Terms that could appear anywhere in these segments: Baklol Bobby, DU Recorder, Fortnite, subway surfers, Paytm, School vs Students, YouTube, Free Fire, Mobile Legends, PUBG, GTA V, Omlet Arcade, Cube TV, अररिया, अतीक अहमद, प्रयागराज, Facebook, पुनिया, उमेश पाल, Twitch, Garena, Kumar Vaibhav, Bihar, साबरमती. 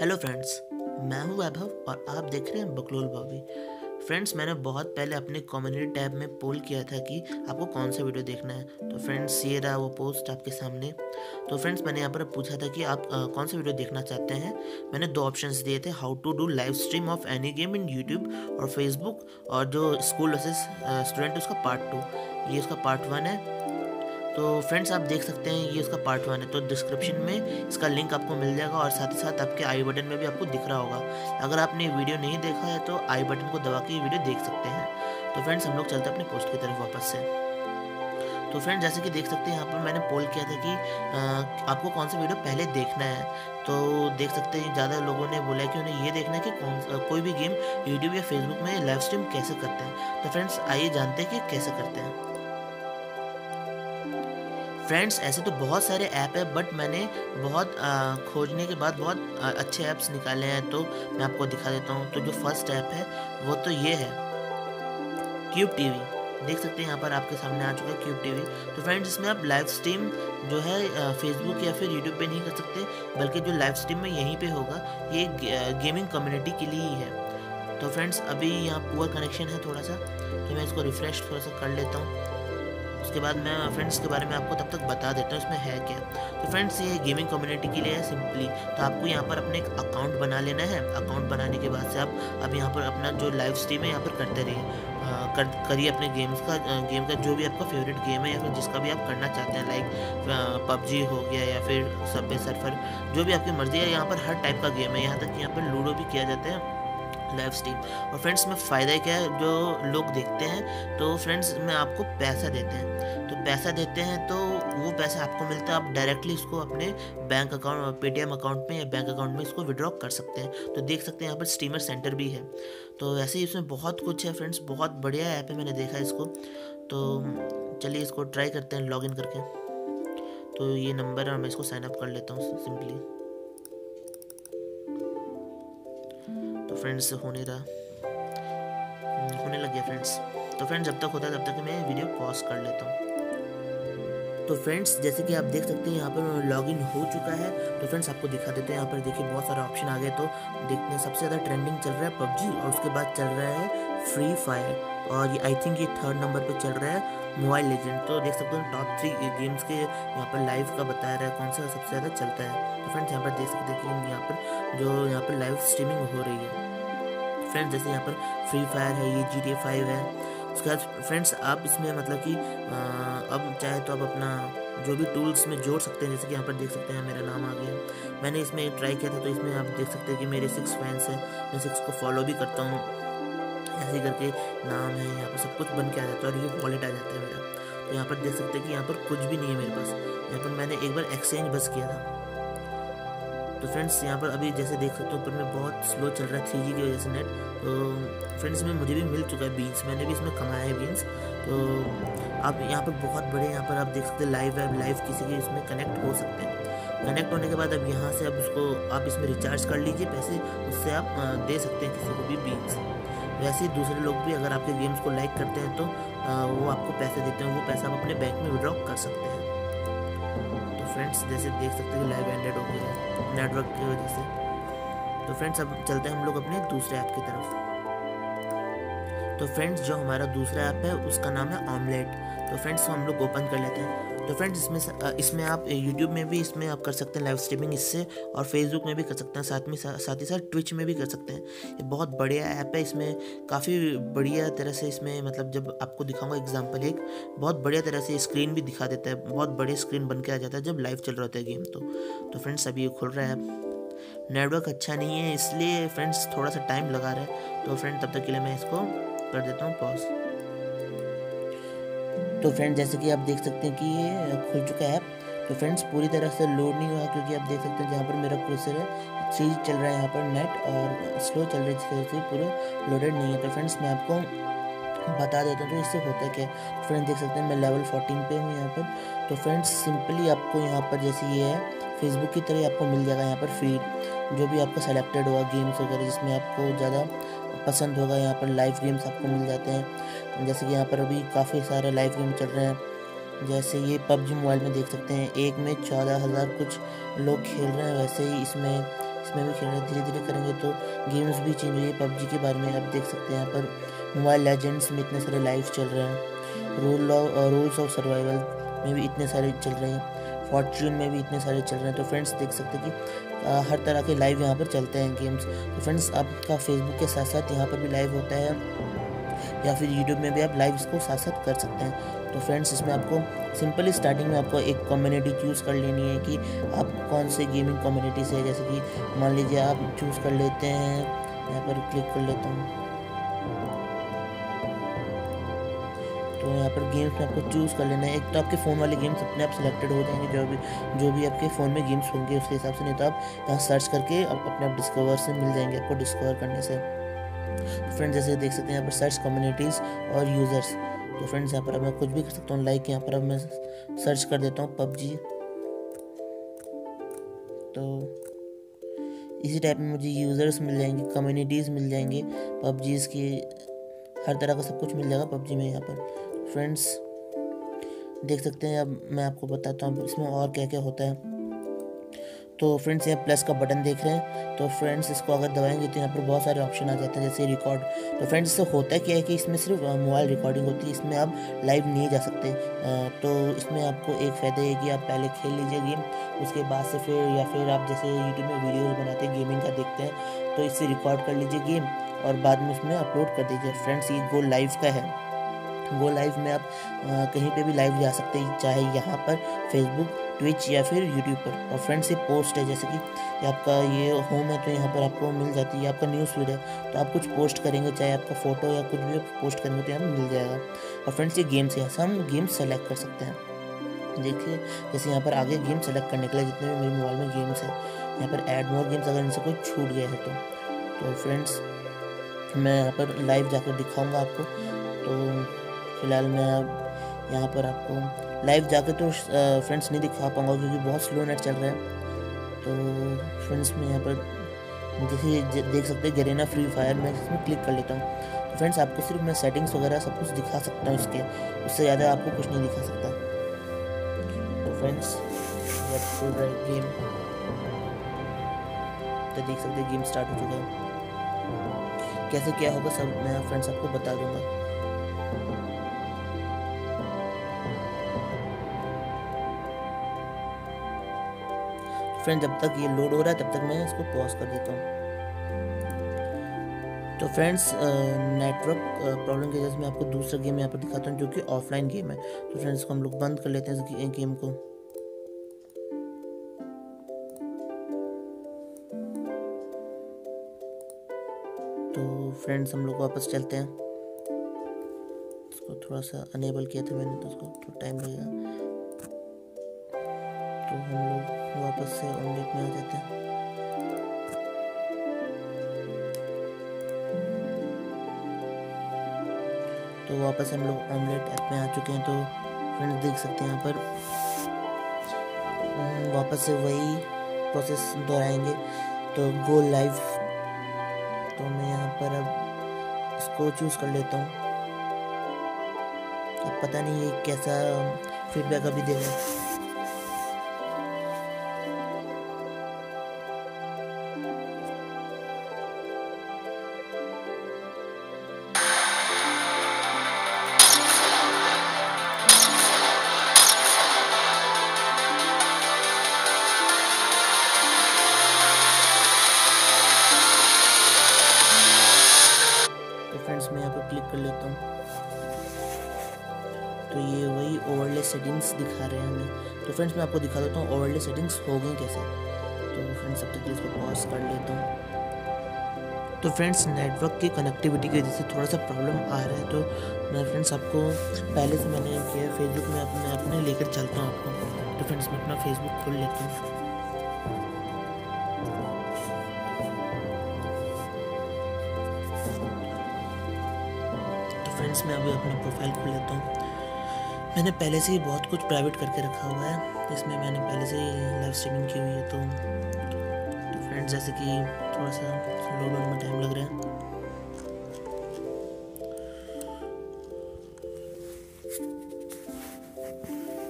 Hello friends, मैं हूं वैभव और आप देख रहे हैं बकलोल बॉबी। फ्रेंड्स, मैंने बहुत पहले अपने कम्युनिटी टैब में पोल किया था कि आपको कौन सा वीडियो देखना है। तो फ्रेंड्स, ये रहा वो पोस्ट आपके सामने। तो फ्रेंड्स, मैंने यहाँ पर पूछा था कि आप कौन सा वीडियो देखना चाहते हैं। मैंने दो ऑप्शंस दिए थे, how to do live stream of any game in YouTube और फेसबुक, और जो स्कूल वर्सेस स्टूडेंट उसका पार्ट 2। ये उसका पार्ट 1 है। तो फ्रेंड्स, आप देख सकते हैं ये उसका पार्ट 1 है। तो डिस्क्रिप्शन में इसका लिंक आपको मिल जाएगा और साथ ही साथ आपके आई बटन में भी आपको दिख रहा होगा। अगर आपने वीडियो नहीं देखा है तो आई बटन को दबा के ये वीडियो देख सकते हैं। तो फ्रेंड्स, हम लोग चलते हैं अपने पोस्ट की तरफ वापस से। तो फ्रेंड्स, जैसे कि देख सकते हैं यहाँ पर मैंने पोल किया था कि आपको कौन सा वीडियो पहले देखना है। तो देख सकते हैं ज़्यादा लोगों ने बोला कि उन्हें ये देखना है कि कोई भी गेम यूट्यूब या फेसबुक में लाइव स्ट्रीम कैसे करते हैं। तो फ्रेंड्स, आइए जानते हैं कि कैसे करते हैं। फ्रेंड्स, ऐसे तो बहुत सारे ऐप है, बट मैंने बहुत खोजने के बाद बहुत अच्छे ऐप्स निकाले हैं, तो मैं आपको दिखा देता हूँ। तो जो फर्स्ट ऐप है वो तो ये है, क्यूब टीवी। देख सकते हैं यहाँ पर आपके सामने आ चुका है क्यूब टीवी। तो फ्रेंड्स, इसमें आप लाइव स्ट्रीम जो है फेसबुक या फिर यूट्यूब पे नहीं कर सकते, बल्कि जो लाइव स्ट्रीम में यहीं पर होगा। ये गेमिंग कम्युनिटी के लिए ही है। तो फ्रेंड्स, अभी यहाँ पुअर कनेक्शन है थोड़ा सा, तो मैं इसको रिफ़्रेश थोड़ा सा कर लेता हूँ। उसके बाद मैं फ्रेंड्स के बारे में आपको तब तक बता देता हूँ इसमें है क्या। तो फ्रेंड्स, ये गेमिंग कम्युनिटी के लिए है सिंपली। तो आपको यहाँ पर अपने एक अकाउंट बना लेना है। अकाउंट बनाने के बाद से आप अब यहाँ पर अपना जो लाइव स्ट्रीम है यहाँ पर करते रहिए, करिए अपने गेम्स का जो भी आपका फेवरेट गेम है या फिर जिसका भी आप करना चाहते हैं, लाइक पबजी हो गया या फिर सबवे सर्फर, जो भी आपकी मर्ज़ी है। यहाँ पर हर टाइप का गेम है, यहाँ तक कि यहाँ पर लूडो भी किया जाता है लाइव स्ट्रीम। और फ्रेंड्स, में फ़ायदा क्या है, जो लोग देखते हैं तो फ्रेंड्स में आपको पैसा देते हैं। तो पैसा देते हैं तो वो पैसा आपको मिलता है। आप डायरेक्टली इसको अपने बैंक अकाउंट, पेटीएम अकाउंट में या बैंक अकाउंट में इसको विड्रॉ कर सकते हैं। तो देख सकते हैं यहाँ पर स्टीमर सेंटर भी है। तो ऐसे ही इसमें बहुत कुछ है फ्रेंड्स, बहुत बढ़िया ऐप है, मैंने देखा इसको। तो चलिए इसको ट्राई करते हैं लॉग इन करके। तो ये नंबर है और मैं इसको साइन अप कर लेता हूँ सिंपली। तो फ्रेंड्स, होने लग गया फ्रेंड्स। तो फ्रेंड्स, जब तक होता है तब तक मैं वीडियो पॉज कर लेता हूँ। तो फ्रेंड्स, जैसे कि आप देख सकते हैं यहाँ पर लॉगिन हो चुका है। तो फ्रेंड्स, आपको दिखा देते हैं, यहाँ पर देखिए बहुत सारे ऑप्शन आ गए। तो देखते हैं, सबसे ज़्यादा ट्रेंडिंग चल रहा है पबजी, और उसके बाद चल रहा है फ्री फायर, और ये आई थिंक ये 3rd नंबर पर चल रहा है मोबाइल लेजेंड। तो देख सकते हैं टॉप 3 गेम्स के यहाँ पर लाइव का बता रहा है कौन सा सबसे ज़्यादा चलता है। तो फ्रेंड्स, यहाँ पर देख सकते हैं कि यहाँ पर जो यहाँ पर लाइव स्ट्रीमिंग हो रही है। फ्रेंड्स, जैसे यहाँ पर फ्री फायर है, ये GTA 5 है। उसके बाद फ्रेंड्स, आप इसमें मतलब कि अब चाहे तो आप अपना जो भी टूल्स में जोड़ सकते हैं। जैसे कि यहाँ पर देख सकते हैं मेरा नाम आ गया, मैंने इसमें ट्राई किया था। तो इसमें आप देख सकते हैं कि मेरे 6 फैंस हैं, मैं 6 को फॉलो भी करता हूँ। ऐसे करके नाम है, यहाँ पर सब कुछ बन के आ जाता है और ये वॉलेट आ जाता है मेरा। तो यहाँ पर देख सकते हैं कि यहाँ पर कुछ भी नहीं है मेरे पास। यहाँ पर मैंने एक बार एक्सचेंज बस किया था। तो फ्रेंड्स, यहाँ पर अभी जैसे देख सकते हो ऊपर में बहुत स्लो चल रहा है 3G की वजह से नेट। तो फ्रेंड्स, में मुझे भी मिल चुका है बीन्स, मैंने भी इसमें कमाया है बीन्स। तो आप यहाँ पर बहुत बड़े, यहाँ पर आप देख सकते हैं लाइव है, लाइव किसी के इसमें कनेक्ट हो सकते हैं। कनेक्ट होने के बाद अब यहाँ से अब उसको आप इसमें रिचार्ज कर लीजिए, पैसे उससे आप दे सकते हैं किसी को भी बीन्स। वैसे ही दूसरे लोग भी अगर आपके गेम्स को लाइक करते हैं तो वो आपको पैसे देते हैं, वो पैसा आप अपने बैंक में विड्रॉ कर सकते हैं। फ्रेंड्स, जैसे देख सकते हैं लाइव एंडेड हो गया है नेटवर्क की वजह से। तो फ्रेंड्स, अब चलते हैं हम लोग अपने दूसरे ऐप की तरफ। तो फ्रेंड्स, जो हमारा दूसरा ऐप है उसका नाम है ऑमलेट। तो फ्रेंड्स, हम लोग ओपन कर लेते हैं। तो फ्रेंड्स, इसमें आप यूट्यूब में भी इसमें आप कर सकते हैं लाइव स्ट्रीमिंग इससे, और फेसबुक में भी कर सकते हैं, साथ ही साथ ट्विच में भी कर सकते हैं। ये बहुत बढ़िया ऐप है। इसमें काफ़ी बढ़िया तरह से इसमें मतलब जब आपको दिखाऊंगा एग्जांपल एक बहुत बढ़िया तरह से स्क्रीन भी दिखा देता है, बहुत बड़े स्क्रीन बन के आ जाता है जब लाइव चल रहा होता है गेम। तो फ्रेंड्स, अभी ये खुल रहा है ऐप। नेटवर्क अच्छा नहीं है इसलिए फ्रेंड्स थोड़ा सा टाइम लगा रहा है। तो फ्रेंड, तब तक के लिए मैं इसको कर देता हूँ पॉज। तो फ्रेंड्स, जैसे कि आप देख सकते हैं कि ये खुल चुका है ऐप। तो फ्रेंड्स, पूरी तरह से लोड नहीं हुआ क्योंकि आप देख सकते हैं जहाँ पर मेरा क्रूसर है 3G चल रहा है यहाँ पर नेट, और स्लो चल रहा है जिससे पूरा लोडेड नहीं है। तो फ्रेंड्स, मैं आपको बता देता हूँ तो इससे होता क्या है। फ्रेंड्स, देख सकते हैं मैं लेवल 14 पे हूँ यहाँ पर। तो फ्रेंड्स, सिंपली आपको यहाँ पर जैसे ये है फेसबुक की तरह आपको मिल जाएगा यहाँ पर फीड, जो भी आपका सेलेक्टेड हुआ गेम्स वगैरह जिसमें आपको ज़्यादा पसंद होगा। यहाँ पर लाइव गेम्स आपको मिल जाते हैं, जैसे कि यहाँ पर अभी काफ़ी सारे लाइव गेम चल रहे हैं। जैसे ये PUBG मोबाइल में देख सकते हैं, एक में 14,000 कुछ लोग खेल रहे हैं, वैसे ही इसमें गेम्स में भी खेल रहे हैं। धीरे धीरे करेंगे तो गेम्स भी चेंज हुई है। पबजी के बारे में आप देख सकते हैं, यहाँ पर मोबाइल लेजेंड्स में इतने सारे लाइव चल रहे हैं, रूल्स ऑफ सर्वाइवल में भी इतने सारे चल रहे हैं, फॉर्च्यून में भी इतने सारे चल रहे हैं। तो फ्रेंड्स देख सकते हैं कि हर तरह के लाइव यहाँ पर चलते हैं गेम्स। तो फ्रेंड्स आपका फेसबुक के साथ साथ यहाँ पर भी लाइव होता है या फिर यूट्यूब में भी आप लाइव इसको साथ साथ कर सकते हैं। तो फ्रेंड्स इसमें आपको सिंपली स्टार्टिंग में आपको एक कम्युनिटी चूज़ कर लेनी है कि आप कौन से गेमिंग कम्युनिटी से है। जैसे कि मान लीजिए आप चूज़ कर लेते हैं, यहाँ पर क्लिक कर लेता हूँ तो यहाँ पर गेम्स में आपको चूज़ कर लेना है। एक तो आपके फ़ोन वाले गेम्स अपने आप सिलेक्टेड हो जाएंगे, जो भी आपके फ़ोन में गेम्स होंगे उसके हिसाब से, नहीं तो आप यहाँ सर्च करके आप अपने आप डिस्कवर से मिल जाएंगे आपको डिस्कवर करने से। फ्रेंड्स जैसे देख सकते हैं यहाँ पर सर्च कम्युनिटीज़ और यूज़र्स। तो फ्रेंड्स यहाँ पर अब मैं कुछ भी कर सकता हूँ, लाइक यहाँ पर अब मैं सर्च कर देता हूँ पबजी। तो इसी टाइप में मुझे यूज़र्स मिल जाएंगे, कम्युनिटीज़ मिल जाएंगे, पबजीज़ की हर तरह का सब कुछ मिल जाएगा पबजी में। यहाँ पर फ्रेंड्स देख सकते हैं, अब मैं आपको बताता हूँ इसमें और क्या क्या होता है। तो फ्रेंड्स यहाँ प्लस का बटन देख रहे हैं, तो फ्रेंड्स इसको अगर दबाएंगे तो यहाँ पर बहुत सारे ऑप्शन आ जाते हैं जैसे रिकॉर्ड। तो फ्रेंड्स इससे होता क्या है कि इसमें सिर्फ मोबाइल रिकॉर्डिंग होती है, इसमें आप लाइव नहीं जा सकते। तो इसमें आपको एक फ़ायदा है कि आप पहले खेल लीजिए गेम, उसके बाद से फिर या फिर आप जैसे यूट्यूब में वीडियोज़ बनाते हैं गेमिंग का देखते हैं, तो इससे रिकॉर्ड कर लीजिए गेम और बाद में उसमें अपलोड कर दीजिए। फ्रेंड्स ये गो लाइव का है। गो लाइव में आप कहीं पे भी लाइव जा सकते हैं, चाहे यहाँ पर फेसबुक, ट्विच या फिर यूट्यूब पर। और फ्रेंड्स ये पोस्ट है, जैसे कि आपका ये होम है तो यहाँ पर आपको मिल जाती है, आपका न्यूज़ फीड है तो आप कुछ पोस्ट करेंगे, चाहे आपका फ़ोटो या कुछ भी पोस्ट करेंगे तो यहाँ मिल जाएगा। और फ्रेंड्स ये गेम्स है, हम गेम्स सेलेक्ट कर सकते हैं। देखिए जैसे यहाँ पर आगे गेम सेलेक्ट करने के लिए जितने भी मेरे मोबाइल में गेम्स है, यहाँ पर ऐड मोर गेम्स अगर इनसे कोई छूट गया है तो फ्रेंड्स मैं यहाँ पर लाइव जाकर दिखाऊँगा आपको। तो फिलहाल मैं अब यहाँ पर आपको लाइव जाके तो फ्रेंड्स नहीं दिखा पाऊँगा क्योंकि बहुत स्लो नेट चल रहा है। तो फ्रेंड्स मैं यहाँ पर जैसे देख सकते हैं गरेना फ्री फायर में इसमें क्लिक कर लेता हूँ। तो फ्रेंड्स आपको सिर्फ मैं सेटिंग्स वगैरह सब कुछ दिखा सकता हूँ इसके, उससे ज़्यादा आपको कुछ नहीं दिखा सकता। तो फ्रेंड्स गेम तो देख सकते हैं गेम स्टार्ट हो चुका है, कैसे क्या होगा सब मैं फ्रेंड्स आपको बता दूँगा। फ्रेंड्स जब तक ये लोड हो रहा है तब तक मैं इसको पॉज कर देता हूँ। तो फ्रेंड्स नेटवर्क प्रॉब्लम की वजह से मैं आपको दूसरा गेम यहाँ पर दिखाता हूँ जो कि ऑफलाइन गेम है। तो फ्रेंड्स को हम लोग बंद कर लेते हैं इस गेम को। तो फ्रेंड्स हम लोग वापस चलते हैं, इसको थोड़ा सा अनेबल किया था मैंने तो उसको थोड़ा टाइम लगेगा। तो हम लोग वापस से ओमलेट में आ जाते हैं। तो वापस हम लोग ओमलेट ऐप में आ चुके हैं। तो फ्रेंड्स देख सकते हैं यहाँ पर वापस से वही प्रोसेस दोहराएंगे। तो गो लाइव, तो मैं यहाँ पर अब इसको चूज़ कर लेता हूँ। अब पता नहीं ये कैसा फीडबैक अभी दे रहा है। मैं यहाँ पर क्लिक कर लेता हूँ तो ये वही ओवरले सेटिंग्स दिखा रहे हैं हमें। तो फ्रेंड्स मैं आपको दिखा देता हूँ ओवरले सेटिंग्स हो गई कैसे। तो फ्रेंड्स अब तक इसको पॉज कर लेता हूँ। तो फ्रेंड्स नेटवर्क की कनेक्टिविटी की वजह से थोड़ा सा प्रॉब्लम आ रहा है। तो मैं फ्रेंड्स आपको पहले से मैंने किया फेसबुक में अपने लेकर चलता हूँ आपको। तो फ्रेंड्स मैं अपना फेसबुक खोल लेता हूँ। फ्रेंड्स मैं अभी अपना प्रोफाइल खोल लेता हूँ। मैंने पहले से ही बहुत कुछ प्राइवेट करके रखा हुआ है, इसमें मैंने पहले से ही लाइव स्ट्रीमिंग की हुई है। तो फ्रेंड्स जैसे कि थोड़ा सा लोड होने में टाइम लग रहा है।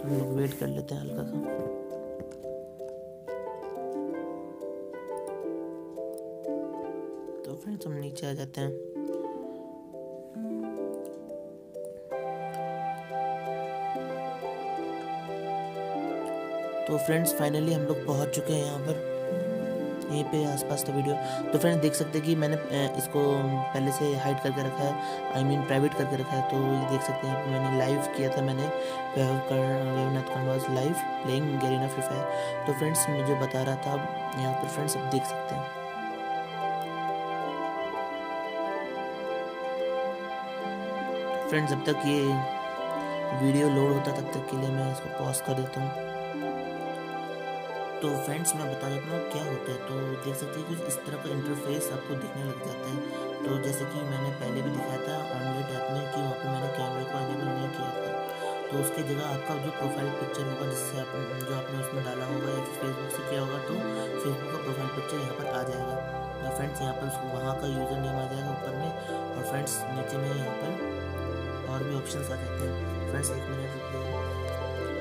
हम लोग वेट कर लेते हैं हल्का सा। तो फ्रेंड्स हम नीचे आ जाते हैं। तो फ्रेंड्स फाइनली हम लोग पहुंच चुके हैं यहाँ पर, यहीं पे आसपास का वीडियो। तो फ्रेंड्स देख सकते हैं कि मैंने इसको पहले से हाइड करके रखा है, I mean प्राइवेट करके रखा है। तो ये देख सकते हैं कि मैंने लाइव किया था, मैंने Vaibhav live playing Garena free fire. तो फ्रेंड्स मुझे बता रहा था यहाँ पर, फ्रेंड्स आप देख सकते हैं। फ्रेंड्स जब तक ये वीडियो लोड होता तब तक के लिए मैं इसको पॉज कर देता हूँ। तो फ्रेंड्स मैं बता देता हूँ क्या होता है। तो देख सकते हैं कुछ इस तरह का इंटरफेस आपको दिखने लग जाता है। तो जैसे कि मैंने पहले भी दिखाया था ऑनलेट ऐप में कि वहाँ पर मैंने कैमरे को एनेबल नहीं किया था, तो उसकी जगह आपका जो प्रोफाइल पिक्चर होगा जिससे आप जो आपने उसमें डाला होगा या फेसबुक से किया होगा, तो फेसबुक का प्रोफाइल पिक्चर यहाँ पर आ जाएगा। तो फ्रेंड्स यहाँ पर वहाँ का यूज़र नेम आ जाएगा ऊपर में, और फ्रेंड्स नीचे में यहाँ पर और भी ऑप्शन आ जाते हैं। फ्रेंड्स एक मिनट,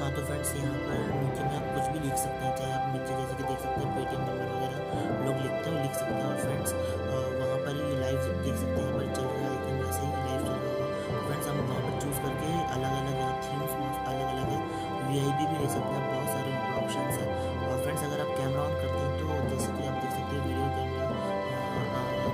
हाँ तो फ्रेंड्स यहाँ पर नीचे में आप कुछ भी लिख सकते हैं, चाहे आप नीचे जैसे कि देख सकते हैं पेटीएम नंबर वगैरह लोग लिखते हैं, लिख सकते हैं। और फ्रेंड्स वहाँ पर ये लाइव देख सकते हैं, यहाँ पर चल रहा है आइकन जैसे ही लाइव चल रहा होगा। फ्रेंड्स हम वहाँ पर चूज़ करके अलग अलग यहाँ थीम्स अलग अलग है, VIP भी ले सकते हैं, बहुत सारे ऑप्शन है। और फ्रेंड्स अगर आप कैमरा ऑन करते हैं तो जैसे कि आप देख सकते हैं वीडियो कैमरा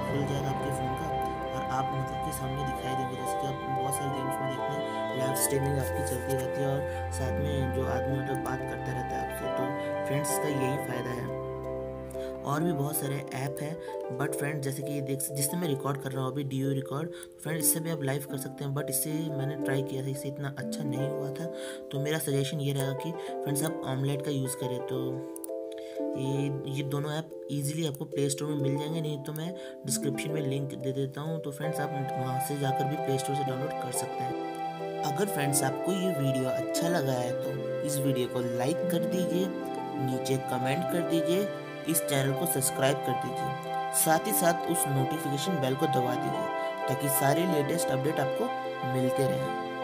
खुल जाएगा आपके फ़ोन का, और आप मतलब के सामने दिखाई देंगे। जैसे कि आप बहुत सारे गेम्स में देखते हैं लाइव स्ट्रीमिंग आपकी चलती रहती है, और साथ में जो आदमी मतलब बात करता रहता है आपसे। तो फ्रेंड्स का यही फ़ायदा है। और भी बहुत सारे ऐप हैं, बट फ्रेंड्स जैसे कि ये देख जिससे मैं रिकॉर्ड कर रहा हूँ अभी DU रिकॉर्ड, फ्रेंड्स इससे भी आप लाइव कर सकते हैं, बट इससे मैंने ट्राई किया था, इससे इतना अच्छा नहीं हुआ था। तो मेरा सजेशन ये रहेगा कि फ्रेंड्स आप ऑमलेट का यूज़ करें। तो ये दोनों ऐप इजीली आपको प्ले स्टोर में मिल जाएंगे, नहीं तो मैं डिस्क्रिप्शन में लिंक दे देता हूँ। तो फ्रेंड्स आप वहाँ से जाकर भी प्ले स्टोर से डाउनलोड कर सकते हैं। अगर फ्रेंड्स आपको ये वीडियो अच्छा लगा है तो इस वीडियो को लाइक कर दीजिए, नीचे कमेंट कर दीजिए, इस चैनल को सब्सक्राइब कर दीजिए, साथ ही साथ उस नोटिफिकेशन बेल को दबा दीजिए ताकि सारे लेटेस्ट अपडेट आपको मिलते रहें।